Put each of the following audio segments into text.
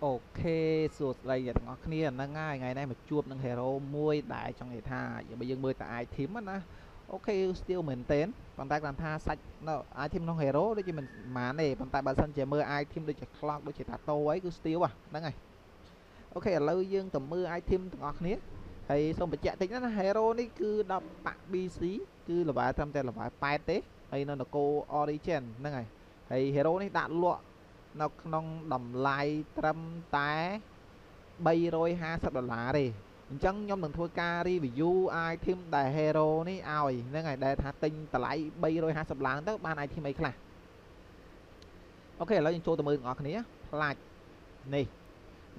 Ok, rồi đây là ngõ kia là ngay ngày nay mà chuột nâng hero môi đại trong ngày tha giờ bây giờ mười tại thím á na. Ok, still mình tên bằng tay làm tha sạch nó ai thêm nông hero để cho mình má này bằng tay bà sân trẻ mơ ai thêm được chạy clock để chạy tạt tô ấy cứ still à đó này. Ok, lâu dương tầm mưa ai thêm ngọt nế thì xong phải chạy tính nó hero này cứ đọc bạn BC cứ là vài trăm tên là vài pai tế hay nó là cô origin đó này thì hero này đạn lụa nó không đầm lại trăm tá bay rồi $50 đi chẳng nhóm mình thôi carry vì UI thêm đại hero này ơi nên ngày đại thả tinh tại lại bay rồi $20 tức ban này thì mấy là ok là cho tụi mình ngọt nế là này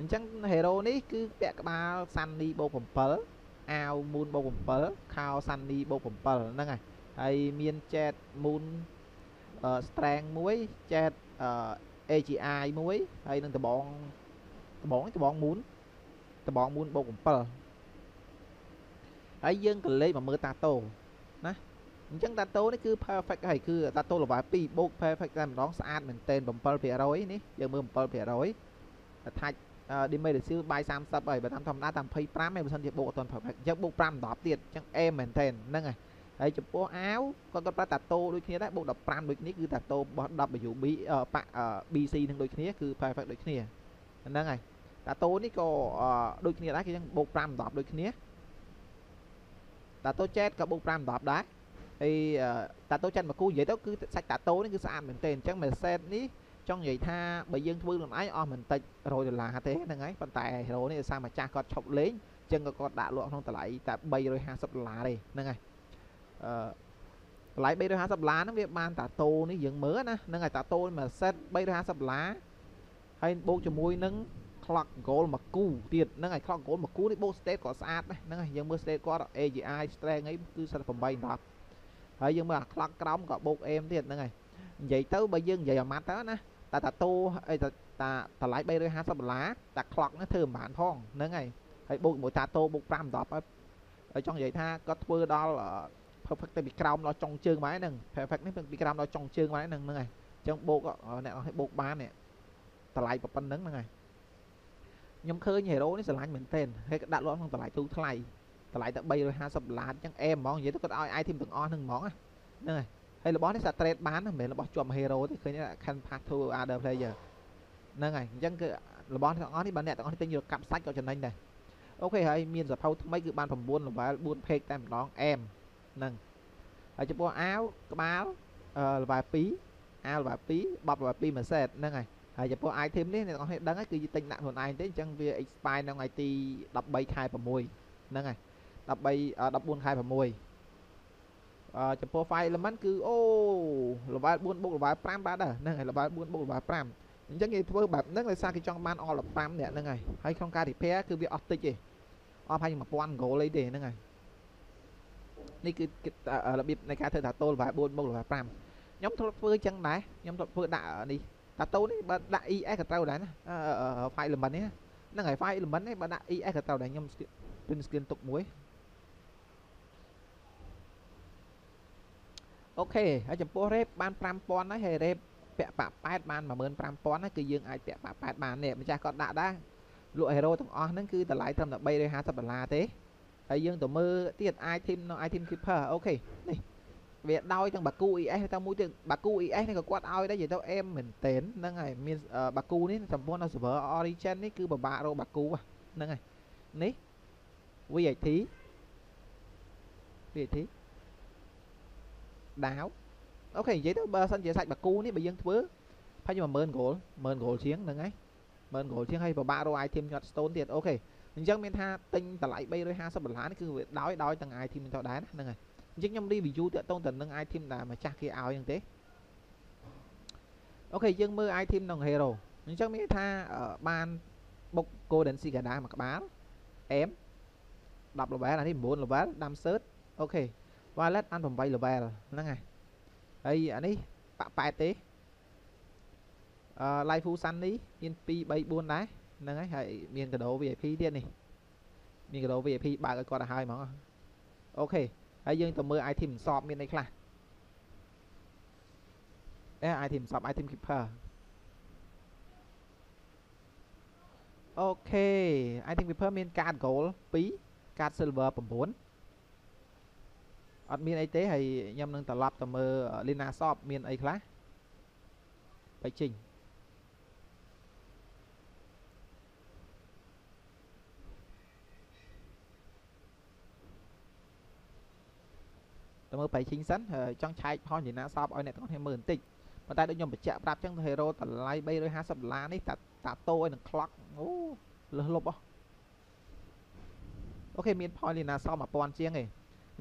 chẳng hero này cứ vẽ ba sunny bộ phẩm pớ ao moon bộ phẩm pớ khao sunny bộ phẩm pớ đó này hay miên chat moon strang muối chat AGI muối hay nên tụi bọn muốn bộ phẩm pớ ấy dân cần lấy mà mơ tato nè chẳng tato nó cứ perfect hay cứ tato là vài pi bộ perfect làm đón sát mình tên phẩm pớ phía rồi ní giờ mơ phẩm pớ phía rồi thạch đi mê để siêu bay sam sập bảy và tam thầm đã tam phi pram em sân bộ toàn phẩm giấc bộ pram đỏ tiền chẳng em mình thèn nâng này ấy chụp bộ áo con ta tạt tô đôi khi đấy bộ đọc pram đôi khi cứ tạt tô đọc bởi dụ bị ở bạn ở BC thằng đôi khi cứ phải đôi khi nâng này tạt tô ní có đôi khi đấy cái bộ pram đọc đôi khi tạt tô chết cả bộ pram đọc đấy thì tạt tô chân mà cô dễ đó cứ sạch tạt tô nó cứ sàn mình tên chẳng mình xem ní trong vậy tha bởi dân vui làm ái mình tịch rồi là thế này ấy vận tải rồi này sao mà cha con chọc lấy chân con đã luận không lại tại bay rồi $20 đây nè này lại bay rồi $20 nó việc ban tả tô nó dưỡng mớ nè nâng ngày tả tô mà set bay rồi $20 hay bố cho môi nâng clock gold mà cù tiền nâng ngày clock gold mà cú đi bố state có sát này nâng ngày dân mơ state có AGI strength ấy cứ sản phẩm bay đọc hay nhưng mà clock đóng có bố em thiệt nâng này vậy tới bây giờ vậy là mát đó nè ta ta tô ta lại bay rồi $20 ta clock nó thường bản phong nữa ngày hãy bộ một ta tô một gram đọc ở trong vậy tha có vừa đó là perfect bị còng nó trong chương máy nâng perfect bị còng nó trong chương máy nâng này trong bộ này hãy bộ ba này ta lại một phân nấng này nhóm khơi nhảy đố nó sẽ lạnh mình tên hay đã luôn không ta lại tu thay ta lại ta bay rồi $20 chẳng em món vậy tôi có ai thêm từng on hơn món à này hay là bó nó sẽ trade bán mình là bó chùm hero thì khơi là can pass to other player nâng này dân cứ là bó nó thì bán nè nó tính nhiều cặp sách cho Trần Anh này ok hay miền giờ phao mấy cứ ban phòng buôn là vài buôn phê tem đón em nâng ở chỗ áo báo vài phí áo vài phí bọc vài phí mà sệt nâng này hãy cho ai thêm đấy nó hết đắng ấy cứ tình nặng hồn ai đến chẳng về expire năm ngày thì 17 2 và 10 nâng này 14 2 và 10 cho profile làm ăn cứ ô là vài buôn bộ vài pram ba đó nè là vài buôn bộ vài pram những cái thứ bạc nước là sao cái trong ban all là pram nè nè này hay không ca thì phe cứ bị optic gì op hay mà quan gỗ lấy để nè này này cứ là biệt này cả thời thà tôi vài buôn bộ vài pram nhóm thuật phơi chân đá nhóm thuật phơi đã ở đi thà tôi đấy bạn đã is cả tao đấy file làm bắn nhé nè ngày file làm bắn đấy bạn đã is cả tao đấy nhóm pin skin tục muối ok ở trong phố rep ban pram pon hay rep bẹt bạc bát ban mà mơn pram pon ấy cứ dương ai bẹt bạc bát ban nè mình cha con đã đá lụa hero thằng on nó cứ từ lái thầm là bay đây $20 thế ấy dương tổ mơ tiền ai thêm nó ai thêm keeper ok này việc đau trong bà cu ý ấy tao mũi tiền bà cu ý ấy này có quát ao đấy vậy tao em mình tên nó ngày miền bà cu đấy thằng pon nó server origin ấy cứ bà rồi bà cu à nó ngày ní vui vậy thí đáo ok vậy đó bờ sân chế sạch bà cu này bây dân thứ phải nhưng mà mơn gỗ chiến nâng ấy mơn gỗ chiến hay vào ba đô ai thêm nhọt stone tiền ok mình dân bên tha tinh tại lại bay đôi $20 cứ đói thằng ai thì mình cho đá nâng này chính nhầm đi vì du tựa tôn tần nâng ai thêm là mà chắc khi áo như thế ok dân mơ ai thêm đồng hero mình chắc mới tha ở ban bốc cô đến xì cả đá mà các bán em đọc là bé là thêm 4 là bé đam sớt ok wallet ăn phòng bay là bè rồi nó này ấy anh ấy bạc bài tế lai phu san đi yên pi bay buôn đá nâng ấy hãy miền cái đồ về phi tiên này miền cái đồ về phi ba cái con là 2 món ok hãy dương tầm mơ ai tìm sọp miền này là ai tìm sọp ai tìm kịp Okay, I think we put in card gold 2, card silver 9. Admin ấy tế hay nhằm nâng tà lọp tà mơ Lina shop miền ấy khá. Bạch trình. Tà mơ bạch trình sẵn, trong chạy hoa nhìn nà shop oi nè tà con hề mờn tịch. Mà ta đôi nhầm bạch chạm rạp chẳng thầy rô tà lai bây rồi 20 lá ní tà tô ấy nâng clock. Ô, lỡ lộp bó. Ok, miền phoi Lina shop mà bọn chiêng ấy.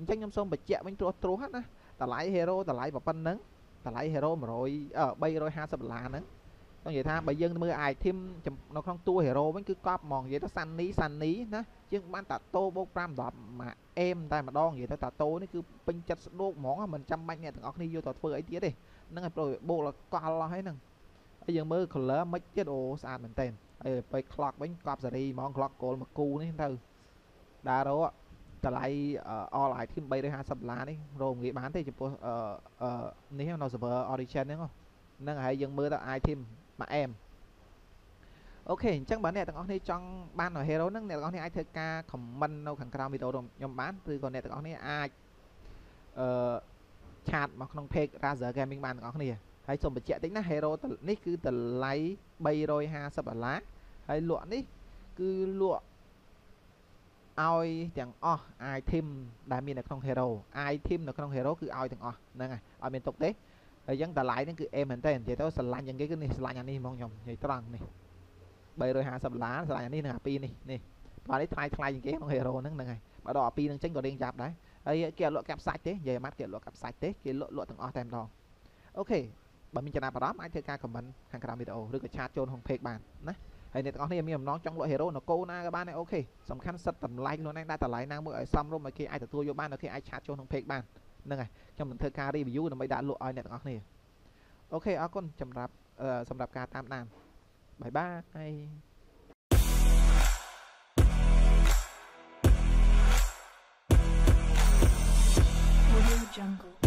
Chánh nhóm xong bạch chạm bánh trô trô hết á. Ta lái hero, ta lái vào phân nâng. Ta lái hero mà rồi, bây rồi 20 lá nâng. Còn vậy tha, bây dân mưa ai thêm. Nó không tua hero, bánh cứ cóp mòn vậy đó. San ní ná. Chứ bán ta tô bốc ram đọp mà em ta mà đo vậy đó. Ta tô nó cứ bênh chất đốt món. Mình chăm bánh này thằng ọc này vô tọt phơi ấy tía đi. Nâng hẹp rồi bộ là co lo hết nâng. Bây dân mưa khổ lỡ mấy chết ồ sàn mình tên. Bây clock bánh cóp ra đi. Món clock cổ là một cu này thơ. Đá đó á. Ta lại all lại thêm bay đôi 20 lá đi rồi nghĩ bán thì chụp nếu nó server origin đúng không nên hãy dừng mưa ta ai thêm mà em ok chắc bán này tao có thể trong ban ở hero nâng này có thể ai thơ ca comment đâu thằng cao video rồi nhóm bán từ còn này tao có thể ai chat mà không thể ra giờ gaming bàn có này hãy dùng một triệu tính là hero nick cứ từ lấy bay đôi 20 lá hãy lụa đi cứ lụa ai chẳng o ai thêm đã miền là không hero ai thêm là không hero cứ ai chẳng o nên này ở miền tục đấy rồi dân ta lại nên cứ em mình tên thì tao sẽ lại những cái này lại nhà đi mong nhầm thì tao rằng này bây rồi hạ sập lá lại nhà đi là pin này này và đấy thay những cái không hero nâng này bà đỏ pin nâng tránh của đen chạp đấy ấy kia lụa cặp sạch thế về mắt kia lụa cặp sạch thế kia lụa thằng o tem đỏ ok bởi mình cho nạp vào đó ai chơi ca của mình hàng cam video được chat chôn hồng phê bàn đấy hay này con này mình nói trong loại hero nó cô na các bạn này ok xong khăn sật tầm like luôn anh đã tầm like năng mới xong rồi mà khi ai tự tôi vô ban là khi ai chat cho thằng phê bàn nên này trong mình thơ ca đi view là mới đã lụa này con này ok ở con chầm rạp xong rạp ca tam nam bye bye. Jungle.